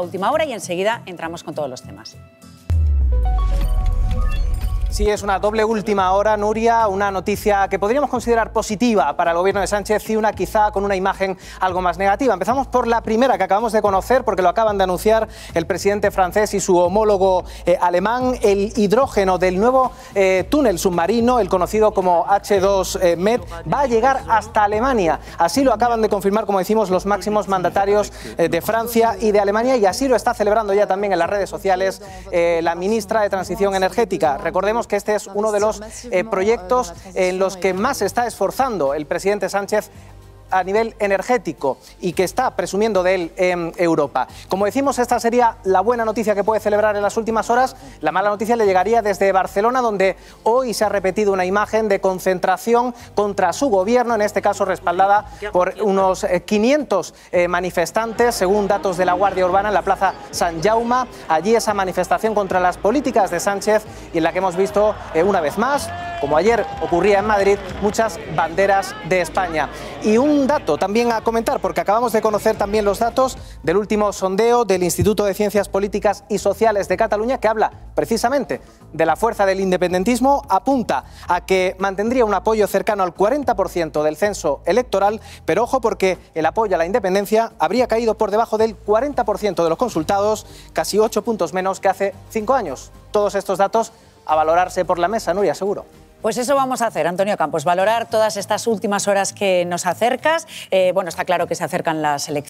Última hora y enseguida entramos con todos los temas. Sí, es una doble última hora, Nuria, una noticia que podríamos considerar positiva para el gobierno de Sánchez y una quizá con una imagen algo más negativa. Empezamos por la primera que acabamos de conocer porque lo acaban de anunciar el presidente francés y su homólogo alemán, el hidrógeno del nuevo túnel submarino, el conocido como H2MED, va a llegar hasta Alemania. Así lo acaban de confirmar, como decimos, los máximos mandatarios de Francia y de Alemania, y así lo está celebrando ya también en las redes sociales la ministra de Transición Energética. Recordemos que este es uno de los proyectos en los que más se está esforzando el presidente Sánchez a nivel energético y que está presumiendo de él en Europa. Como decimos, esta sería la buena noticia que puede celebrar en las últimas horas. La mala noticia le llegaría desde Barcelona, donde hoy se ha repetido una imagen de concentración contra su gobierno, en este caso respaldada por unos 500 manifestantes, según datos de la Guardia Urbana, en la Plaza Sant Jaume. Allí esa manifestación contra las políticas de Sánchez y en la que hemos visto una vez más, como ayer ocurría en Madrid, muchas banderas de España. Y un dato también a comentar, porque acabamos de conocer también los datos del último sondeo del Instituto de Ciencias Políticas y Sociales de Cataluña, que habla precisamente de la fuerza del independentismo, apunta a que mantendría un apoyo cercano al 40% del censo electoral, pero ojo, porque el apoyo a la independencia habría caído por debajo del 40% de los consultados, casi 8 puntos menos que hace 5 años. Todos estos datos a valorarse por la mesa, Nuria, seguro. Pues eso vamos a hacer, Antonio Campos, valorar todas estas últimas horas que nos acercas. Bueno, está claro que se acercan las elecciones.